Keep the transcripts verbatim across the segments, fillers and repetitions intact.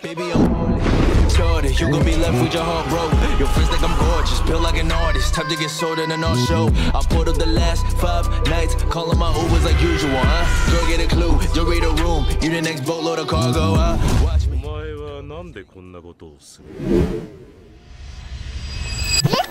Baby, I'm only started. You gonna be left with your heart broke. Your friends think I'm gorgeous, built like an artist. Time to get sold in an art show. I pulled up the last five nights, calling my Ubers like usual, huh? Girl, get a clue, you read a room. You the next boatload of cargo, huh? Watch me.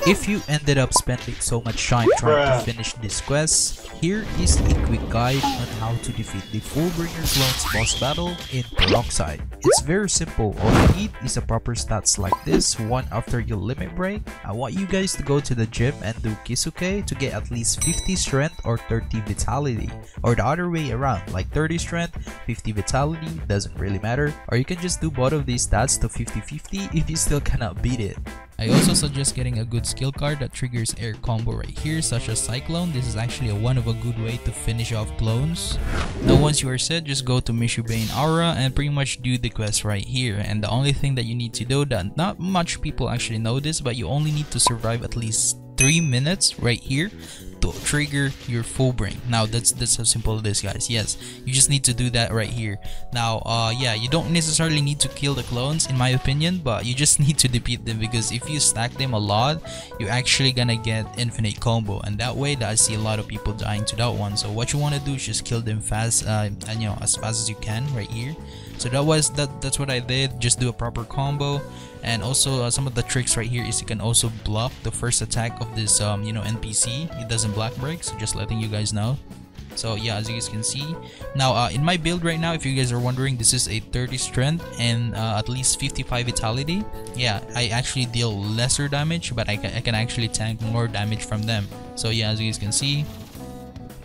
If you ended up spending so much time trying to finish this quest, here is a quick guide on how to defeat the Fullbringer clone's boss battle in Peroxide. It's very simple, all you need is a proper stats like this one after your limit break. I want you guys to go to the gym and do Kisuke to get at least fifty strength or thirty vitality, or the other way around, like thirty strength, fifty vitality, doesn't really matter, or you can just do both of these stats to fifty fifty if you still cannot beat it. I also suggest getting a good skill card that triggers air combo right here, such as Cyclone. This is actually a one of a good way to finish off clones. Now once you are set, just go to Mishubane Aura and pretty much do the quest right here. And the only thing that you need to do, that not much people actually know this, but you only need to survive at least three minutes right here to trigger your Fullbringer. Now that's that's how simple it is, guys. Yes, you just need to do that right here. Now uh yeah, you don't necessarily need to kill the clones in my opinion, but you just need to defeat them, because if you stack them a lot, you're actually gonna get infinite combo, and that way that I see a lot of people dying to that one. So what you want to do is just kill them fast, uh, and you know, as fast as you can right here. So that was that that's what I did. Just do a proper combo. And also uh, some of the tricks right here is you can also block the first attack of this um, you know, N P C. It doesn't block break, so just letting you guys know. So yeah, as you guys can see. Now uh, in my build right now, if you guys are wondering, this is a thirty strength and uh, at least fifty-five vitality. Yeah, I actually deal lesser damage, but I, ca I can actually tank more damage from them. So yeah, as you guys can see.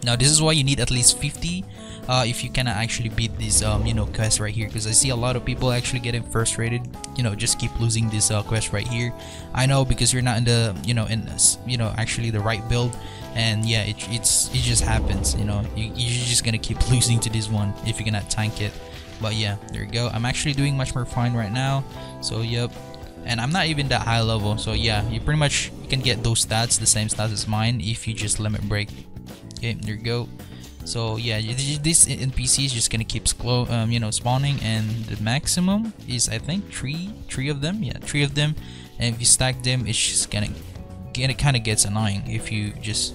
Now this is why you need at least fifty uh, if you cannot actually beat this um, you know, quest right here, because I see a lot of people actually getting frustrated, you know, just keep losing this uh, quest right here. I know, because you're not in the, you know, in you know actually the right build, and yeah, it, it's it just happens, you know, you, you're just gonna keep losing to this one if you cannot tank it. But yeah, there you go. I'm actually doing much more fine right now, so yep. And I'm not even that high level, so yeah, you pretty much you can get those stats, the same stats as mine, if you just limit break. Okay, there you go. So yeah, this N P C is just gonna keep um, you know, spawning, and the maximum is I think three, three of them. Yeah, three of them. And if you stack them, it's just gonna, it kind of gets annoying if you just,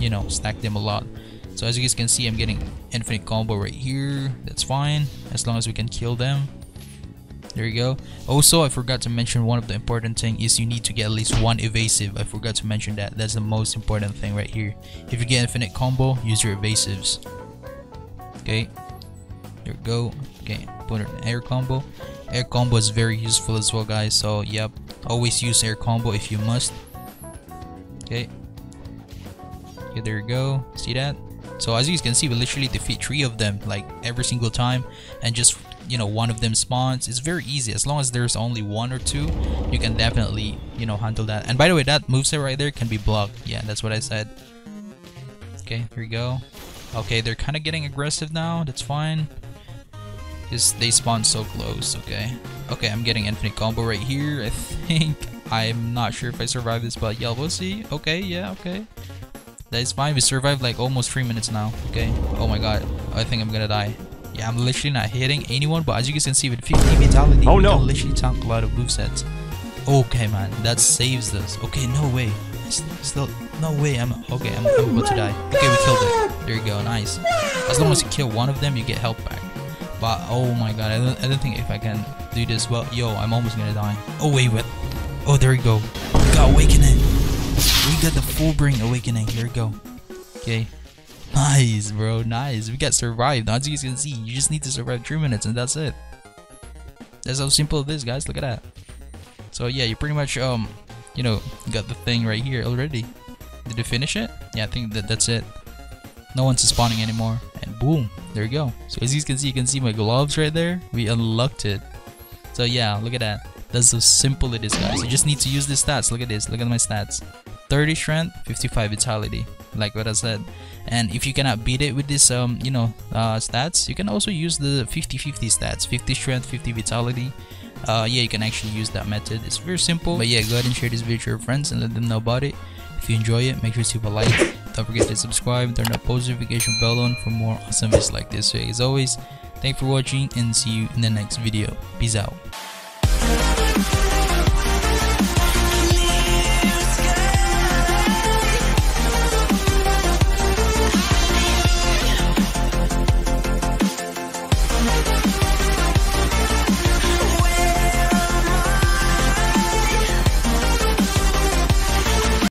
you know, stack them a lot. So as you guys can see, I'm getting infinite combo right here. That's fine as long as we can kill them. There you go. Also, I forgot to mention one of the important thing is you need to get at least one evasive. I forgot to mention that. That's the most important thing right here. If you get infinite combo, use your evasives. Okay. There you go. Okay. Put an air combo. Air combo is very useful as well, guys. So, yep. Always use air combo if you must. Okay. Okay, there you go. See that? So, as you can see, we literally defeat three of them, like, every single time. And just, you know, one of them spawns. It's very easy. As long as there's only one or two, you can definitely, you know, handle that. And by the way, that moveset right there can be blocked. Yeah, that's what I said. Okay, here we go. Okay, they're kind of getting aggressive now. That's fine. Just, they spawn so close, okay. Okay, I'm getting infinite combo right here, I think. I'm not sure if I survive this, but yeah, we'll see. Okay, yeah, okay. That is fine. We survived like almost three minutes now. Okay. Oh my god. I think I'm gonna die. Yeah, I'm literally not hitting anyone, but as you guys can see, with fifty vitality, oh, no. We can literally tank a lot of movesets. Okay, man, that saves us. Okay, no way. Still, no way. I'm okay. I'm, I'm about to die. Okay, we killed it. There you go. Nice. As long as you kill one of them, you get health back. But oh my god, I don't, I don't think if I can do this well. Yo, I'm almost gonna die. Oh wait, what? Oh, there you go. We got awakening. We got the Fullbringer awakening. Here we go. Okay. Nice, bro. Nice. We got survived. As you guys can see, you just need to survive three minutes and that's it. That's how simple it is, guys. Look at that. So yeah, you pretty much um, you know, got the thing right here already. Did you finish it? Yeah, I think that that's it. No one's spawning anymore. And boom, there you go. So as you guys can see, you can see my gloves right there. We unlocked it. So yeah, look at that. That's how simple it is, guys. You just need to use the stats. Look at this. Look at my stats. thirty strength, fifty-five vitality, like what I said. And if you cannot beat it with this um you know uh stats, you can also use the fifty fifty stats, fifty strength, fifty vitality. Uh yeah, you can actually use that method. It's very simple. But yeah, go ahead and share this video to your friends and let them know about it. If you enjoy it, make sure to leave a like. Don't forget to subscribe, turn the post notification bell on for more awesome videos like this. So as always, thanks for watching and see you in the next video. Peace out.